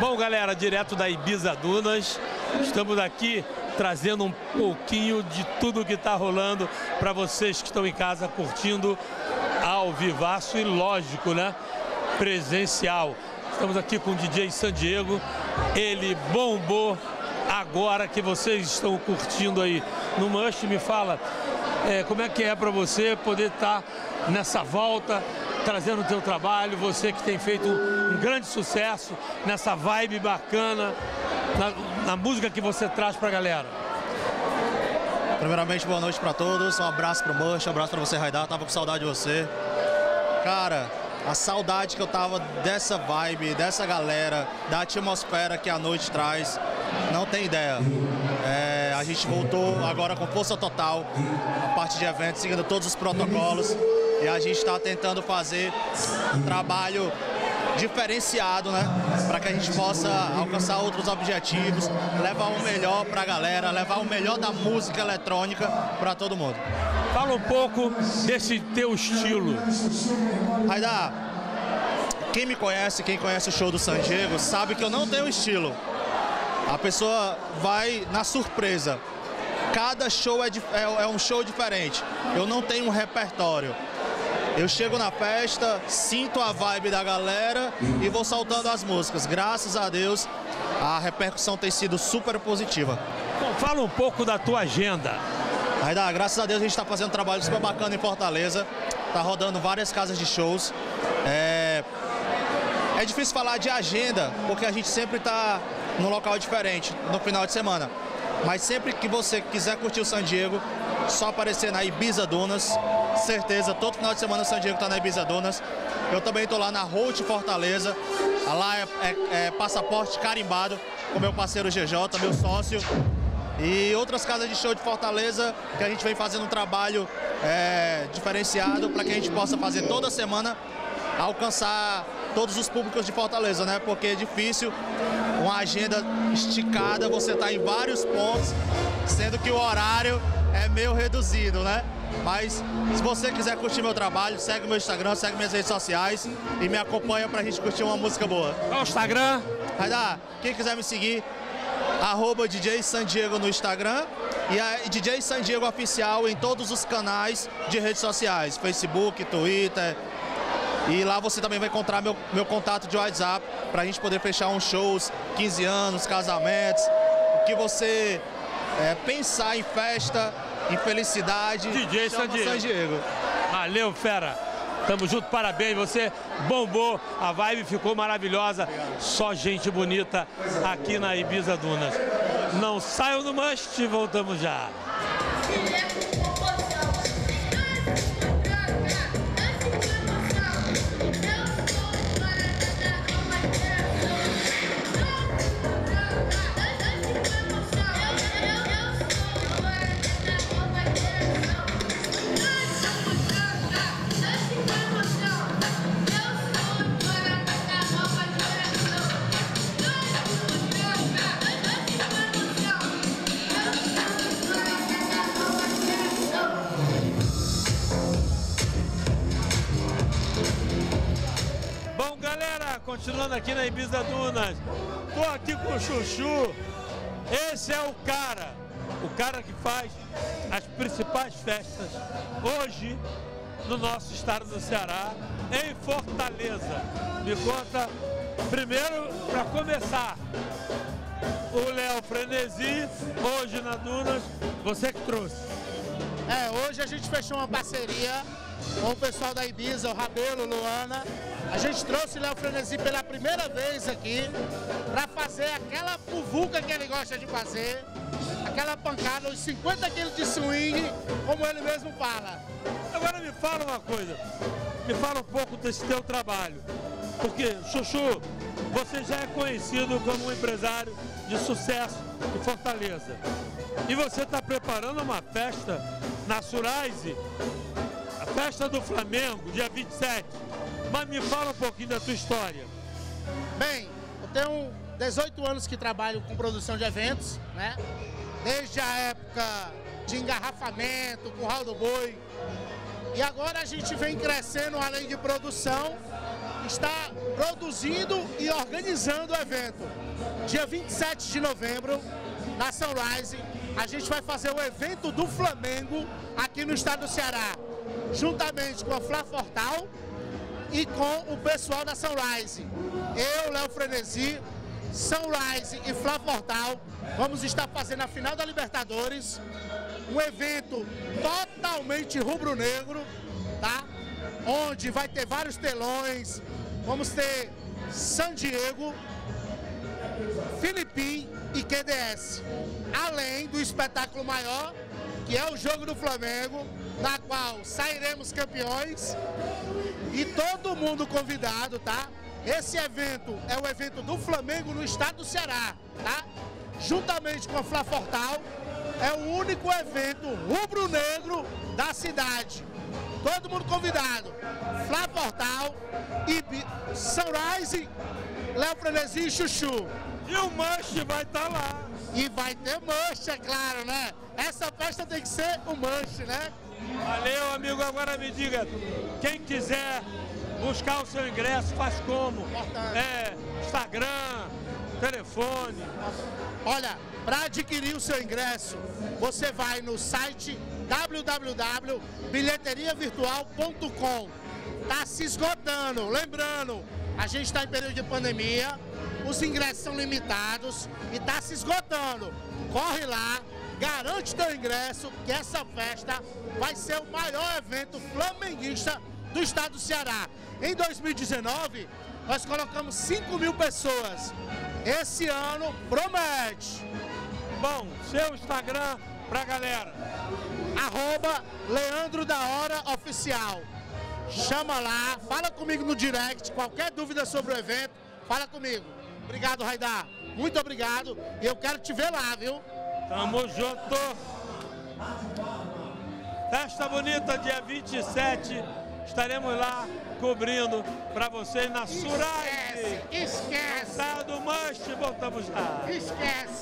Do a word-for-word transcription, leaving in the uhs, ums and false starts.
Bom, galera, direto da Ibiza Dunas, estamos aqui trazendo um pouquinho de tudo que está rolando para vocês que estão em casa curtindo ao vivaço e, lógico, né, presencial. Estamos aqui com o D J Sandiego, ele bombou agora que vocês estão curtindo aí no Manche. Me fala é, como é que é para você poder estar tá nessa volta, trazendo o teu trabalho, você que tem feito um, um grande sucesso nessa vibe bacana, na, na música que você traz para a galera. Primeiramente, boa noite para todos, um abraço para o Manche, um abraço para você, Raidar, tava com saudade de você. Cara, a saudade que eu tava dessa vibe, dessa galera, da atmosfera que a noite traz, não tem ideia. É, a gente voltou agora com força total, a parte de eventos, seguindo todos os protocolos. E a gente está tentando fazer um trabalho diferenciado, né? Para que a gente possa alcançar outros objetivos, levar o melhor para a galera, levar o melhor da música eletrônica para todo mundo. Fala um pouco desse teu estilo. Raidar, quem me conhece, quem conhece o show do Sandiego, sabe que eu não tenho estilo. A pessoa vai na surpresa. Cada show é, é, é um show diferente. Eu não tenho um repertório. Eu chego na festa, sinto a vibe da galera e vou soltando as músicas. Graças a Deus, a repercussão tem sido super positiva. Bom, fala um pouco da tua agenda. Aí dá, graças a Deus a gente está fazendo um trabalho super bacana em Fortaleza. Tá rodando várias casas de shows. É, é difícil falar de agenda, porque a gente sempre está num local diferente no final de semana. Mas sempre que você quiser curtir o Sandiego, só aparecer na Ibiza Dunas, certeza, todo final de semana o Sandiego está na Ibiza Dunas. Eu também estou lá na Route Fortaleza, lá é, é, é passaporte carimbado com meu parceiro G J, meu sócio. E outras casas de show de Fortaleza, que a gente vem fazendo um trabalho é, diferenciado para que a gente possa fazer toda semana, alcançar todos os públicos de Fortaleza, né? Porque é difícil uma agenda esticada, você tá em vários pontos, sendo que o horário é meio reduzido, né? Mas se você quiser curtir meu trabalho, segue meu Instagram, segue minhas redes sociais e me acompanha pra gente curtir uma música boa. O Instagram? Vai dar, quem quiser me seguir, arroba D J Sandiego no Instagram e a D J Sandiego Oficial em todos os canais de redes sociais, Facebook, Twitter. E lá você também vai encontrar meu, meu contato de WhatsApp para a gente poder fechar uns shows, quinze anos, casamentos, o que você é, pensar em festa, em felicidade. D J Sandiego. Sandiego. Valeu, fera. Tamo junto, parabéns. Você bombou, a vibe ficou maravilhosa. Obrigado. Só gente bonita aqui na Ibiza Dunas. Não saiam do Must, voltamos já. Continuando aqui na Ibiza Dunas, tô aqui com o Chuchu. Esse é o cara, o cara que faz as principais festas hoje no nosso estado do Ceará, em Fortaleza. Me conta, primeiro, para começar, o Léo Frenezy, hoje na Dunas, você que trouxe. É, hoje a gente fechou uma parceria com o pessoal da Ibiza, o Rabelo, Luana. A gente trouxe o Léo Frenezy pela primeira vez aqui para fazer aquela puvuca que ele gosta de fazer, aquela pancada, os cinquenta quilos de swing, como ele mesmo fala. Agora me fala uma coisa, me fala um pouco desse teu trabalho, porque, Chuchu, você já é conhecido como um empresário de sucesso em Fortaleza e você está preparando uma festa na Sunrise, a festa do Flamengo, dia vinte e sete. Mas me fala um pouquinho da tua história. Bem, eu tenho dezoito anos que trabalho com produção de eventos, né? Desde a época de engarrafamento, curral do boi. E agora a gente vem crescendo além de produção está produzindo e organizando o evento. Dia vinte e sete de novembro, na Sunrise, a gente vai fazer o evento do Flamengo aqui no estado do Ceará, juntamente com a Fla Fortal e com o pessoal da Sunrise. Eu, Léo Frenezy, Sunrise e Fla Fortal, vamos estar fazendo a final da Libertadores, um evento totalmente rubro-negro, tá? Onde vai ter vários telões, vamos ter Sandiego, Filipim e Q D S, além do espetáculo maior, que é o jogo do Flamengo, na qual sairemos campeões, e todo mundo convidado, tá? Esse evento é o evento do Flamengo no estado do Ceará, tá? Juntamente com a Fla Fortal, é o único evento rubro-negro da cidade. Todo mundo convidado. Fla Fortal, Ibi, Sunrise, Léo Frenezy e Chuchu. E o Manche vai estar lá. E vai ter Manche, é claro, né? Essa festa tem que ser o Manche, né? Valeu, amigo. Agora me diga, quem quiser buscar o seu ingresso, faz como? É, Instagram, telefone. Olha, para adquirir o seu ingresso, você vai no site w w w ponto bilheteria virtual ponto com. Está se esgotando. Lembrando, a gente está em período de pandemia, os ingressos são limitados e está se esgotando. Corre lá, garante teu ingresso, que essa festa vai ser o maior evento flamenguista do estado do Ceará. Em dois mil e dezenove, nós colocamos cinco mil pessoas. Esse ano promete. Bom, seu Instagram pra galera. Arroba Leandro da Hora Oficial. Chama lá, fala comigo no direct, qualquer dúvida sobre o evento, fala comigo. Obrigado, Raidar. Muito obrigado. E eu quero te ver lá, viu? Tamo junto. Festa bonita, dia vinte e sete. Estaremos lá cobrindo para vocês na Sunrise. Esquece, esquece. Saiu do Manche, voltamos lá. Esquece.